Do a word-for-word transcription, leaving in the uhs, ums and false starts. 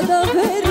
هذا غير